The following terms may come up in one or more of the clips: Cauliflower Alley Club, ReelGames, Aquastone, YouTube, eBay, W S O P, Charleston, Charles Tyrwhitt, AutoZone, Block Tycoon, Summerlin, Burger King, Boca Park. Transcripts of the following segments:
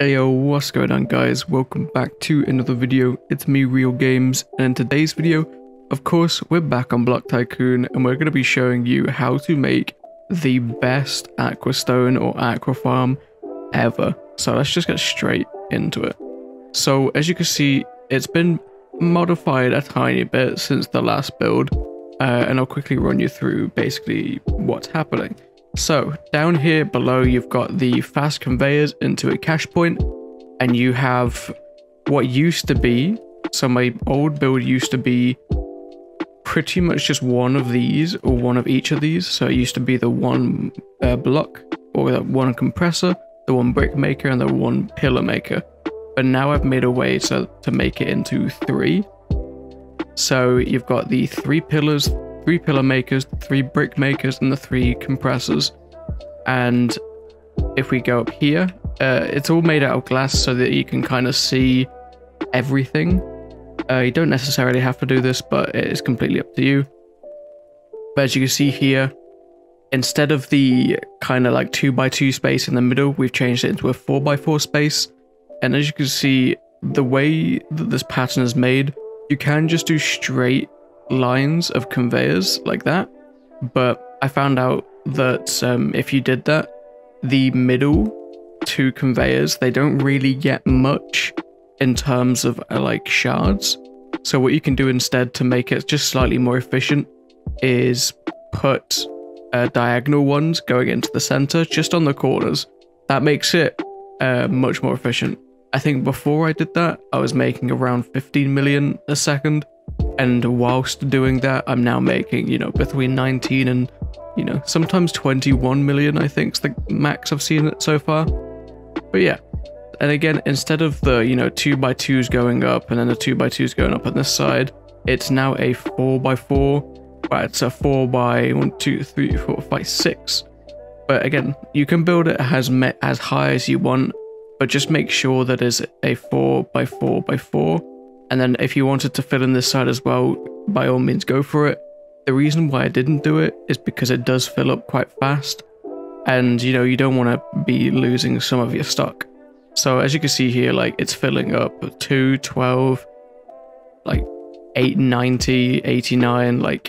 Heyo, what's going on guys, welcome back to another video. It's me, ReelGames, and in today's video, of course, we're back on Block Tycoon and we're going to be showing you how to make the best Aquastone or Aqua Farm ever. So let's just get straight into it. So as you can see, it's been modified a tiny bit since the last build, and I'll quickly run you through basically what's happening. So down here below, you've got the fast conveyors into a cache point, and you have what used to be, so my old build used to be pretty much just one of these or one of each of these. So it used to be the one block, or the one compressor, the one brick maker, and the one pillar maker. But now I've made a way to make it into three. So you've got the three pillars, three pillar makers, three brick makers, and the three compressors. And if we go up here, it's all made out of glass so that you can kind of see everything. You don't necessarily have to do this, but it is completely up to you. But as you can see here, instead of the kind of like 2x2 space in the middle, we've changed it into a 4x4 space. And as you can see, the way that this pattern is made, you can just do straight lines of conveyors like that, but I found out that if you did that, the middle two conveyors, they don't really get much in terms of like shards. So what you can do instead to make it just slightly more efficient is put diagonal ones going into the center, just on the corners. That makes it much more efficient. I think before I did that, I was making around 15 million a second. And whilst doing that, I'm now making, you know, between 19 and, you know, sometimes 21 million, I think, is the max I've seen it so far. But yeah, and again, instead of the, you know, 2x2s going up and then the 2x2s going up on this side, it's now a 4x4, but it's a 4x1, 2, 3, 4, 5, 6. But again, you can build it as high as you want, but just make sure that it's a 4x4x4. And then if you wanted to fill in this side as well, by all means go for it. The reason why I didn't do it is because it does fill up quite fast, and you know, you don't want to be losing some of your stock. So as you can see here, like it's filling up 2, 12, like 890, 89, like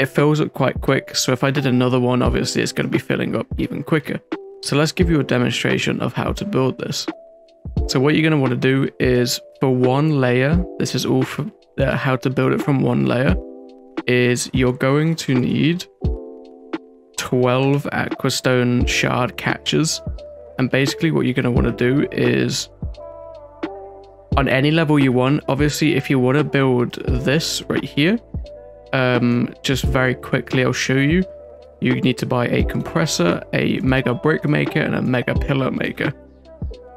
it fills up quite quick. So if I did another one, obviously it's going to be filling up even quicker. So let's give you a demonstration of how to build this. So what you're going to want to do is, for one layer, this is all for how to build it from one layer, is you're going to need 12 Aquastone shard catches. And basically what you're going to want to do is, on any level you want, obviously if you want to build this right here, just very quickly I'll show you, you need to buy a compressor, a mega brick maker, and a mega pillar maker.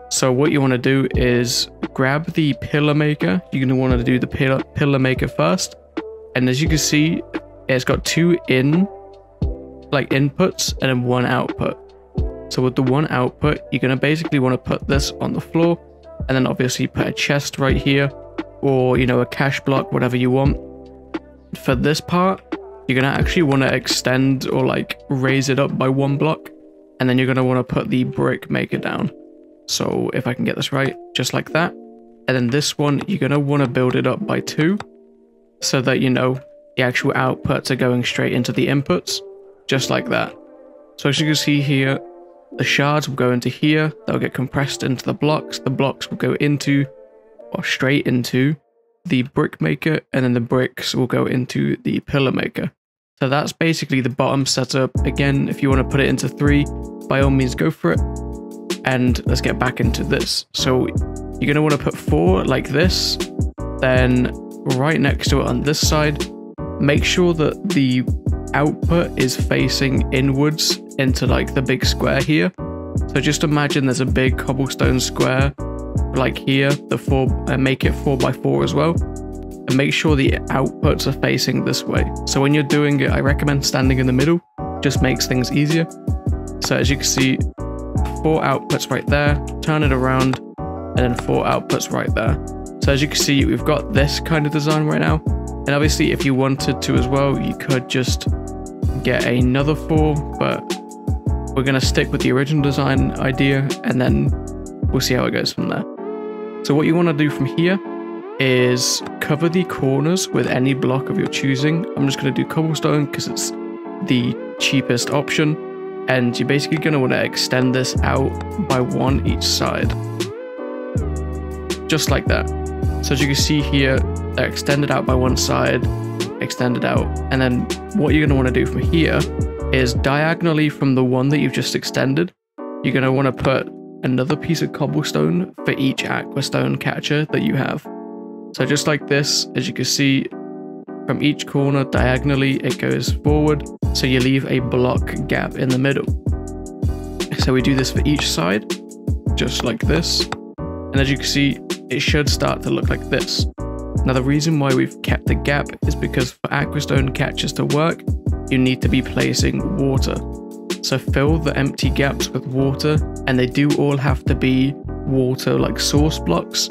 So what you want to do is grab the pillar maker. You're going to want to do the pillar maker first. And as you can see, it's got two inputs and then one output. So with the one output, you're going to basically want to put this on the floor, and then obviously put a chest right here, or, you know, a cache block, whatever you want. For this part, you're going to actually want to extend or like raise it up by one block. And then you're going to want to put the brick maker down. So if I can get this right, just like that. And then this one, you're going to want to build it up by 2, so that, you know, the actual outputs are going straight into the inputs, just like that. So as you can see here, the shards will go into here, they'll get compressed into the blocks will go into, or straight into, the brick maker, and then the bricks will go into the pillar maker. So that's basically the bottom setup. Again, if you want to put it into 3, by all means go for it. And let's get back into this. So you're going to want to put 4 like this, then right next to it on this side, make sure that the output is facing inwards into like the big square here. So just imagine there's a big cobblestone square like here, the 4, and make it 4x4 as well, and make sure the outputs are facing this way. So when you're doing it, I recommend standing in the middle, just makes things easier. So as you can see, 4 outputs right there, turn it around, and then 4 outputs right there. So as you can see, we've got this kind of design right now. And obviously if you wanted to as well, you could just get another 4, but we're going to stick with the original design idea, and then we'll see how it goes from there. So what you want to do from here is cover the corners with any block of your choosing. I'm just going to do cobblestone because it's the cheapest option, and you're basically going to want to extend this out by one each side, just like that. So as you can see here, they're extended out by one side, extended out, and then what you're going to want to do from here is diagonally from the one that you've just extended, you're going to want to put another piece of cobblestone for each aquastone catcher that you have. So just like this, as you can see, from each corner diagonally it goes forward, so you leave a block gap in the middle. So we do this for each side, just like this, and as you can see, it should start to look like this. Now the reason why we've kept the gap is because for aquastone catches to work, you need to be placing water. So fill the empty gaps with water, and they do all have to be water like source blocks.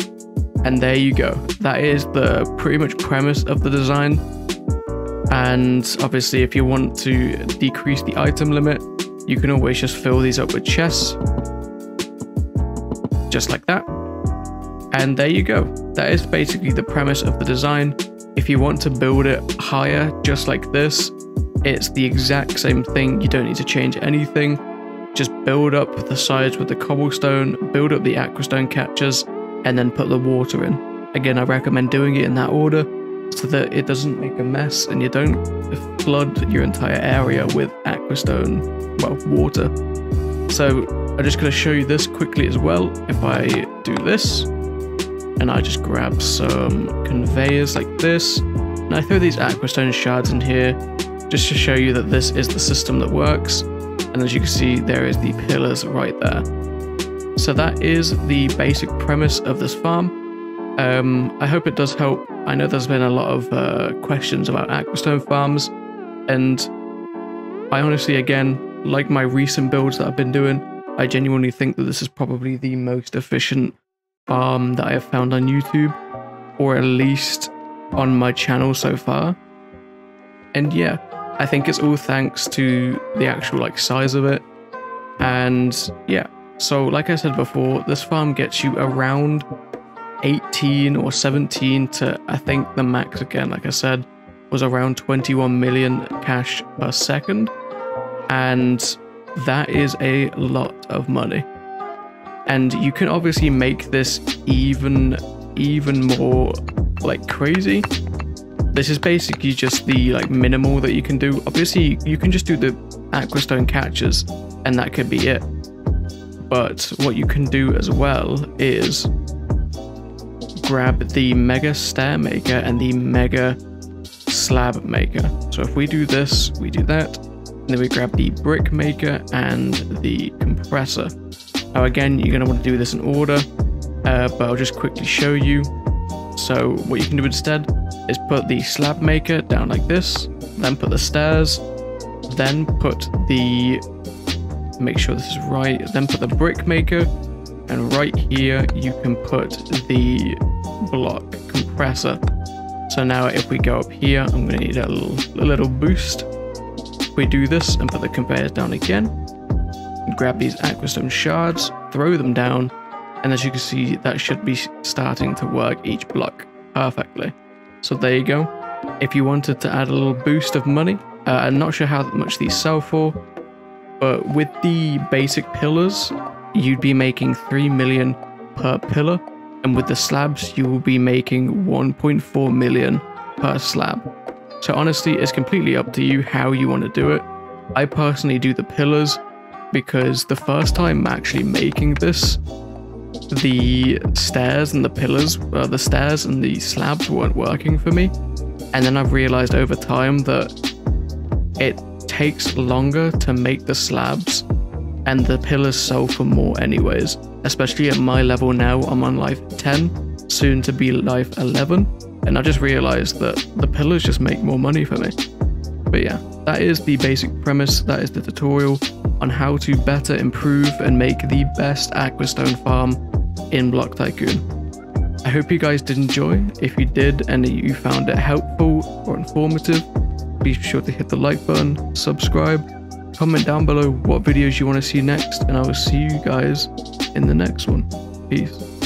And there you go. That is the pretty much premise of the design. And obviously if you want to decrease the item limit, you can always just fill these up with chests, just like that. And there you go. That is basically the premise of the design. If you want to build it higher, just like this, it's the exact same thing. You don't need to change anything. Just build up the sides with the cobblestone, build up the aquastone catchers, and then put the water in. Again, I recommend doing it in that order so that it doesn't make a mess and you don't flood your entire area with aquastone, well, water. So I'm just going to show you this quickly as well. If I do this, and I just grab some conveyors like this, and I throw these aquastone shards in here just to show you that this is the system that works. And as you can see, there is the pillars right there. So that is the basic premise of this farm. I hope it does help. I know there's been a lot of questions about aquastone farms, and I honestly, again, like my recent builds that I've been doing, I genuinely think that this is probably the most efficient farm that I have found on YouTube, or at least on my channel so far. And yeah, I think it's all thanks to the actual like size of it. And yeah, so like I said before, this farm gets you around 18 or 17 to, I think the max again, like I said, was around 21 million cash per second. And that is a lot of money. And you can obviously make this even more like crazy. This is basically just the like minimal that you can do. Obviously you can just do the aquastone catches and that could be it. But what you can do as well is grab the mega stair maker and the mega slab maker. So if we do this, we do that, and then we grab the brick maker and the compressor. Now again, you're going to want to do this in order, but I'll just quickly show you. So what you can do instead is put the slab maker down like this, then put the stairs, then put the, make sure this is right, then put the brick maker, and right here you can put the block compressor. So now if we go up here, I'm going to need a little boost. We do this and put the conveyors down again, grab these aquastone shards, throw them down, and as you can see, that should be starting to work each block perfectly. So there you go. If you wanted to add a little boost of money, I'm not sure how much these sell for, but with the basic pillars, you'd be making 3 million per pillar. And with the slabs, you will be making 1.4 million per slab. So honestly, it's completely up to you how you want to do it. I personally do the pillars because the first time actually making this, the stairs and the pillars, the stairs and the slabs weren't working for me. And then I've realized over time that it takes longer to make the slabs, and the pillars sell for more anyways, especially at my level now. I'm on life 10, soon to be life 11, and I just realized that the pillars just make more money for me. But yeah, that is the basic premise. That is the tutorial on how to better improve and make the best aquastone farm in Block Tycoon. I hope you guys did enjoy. If you did and you found it helpful or informative, be sure to hit the like button, subscribe, comment down below what videos you want to see next, and I will see you guys in the next one. Peace.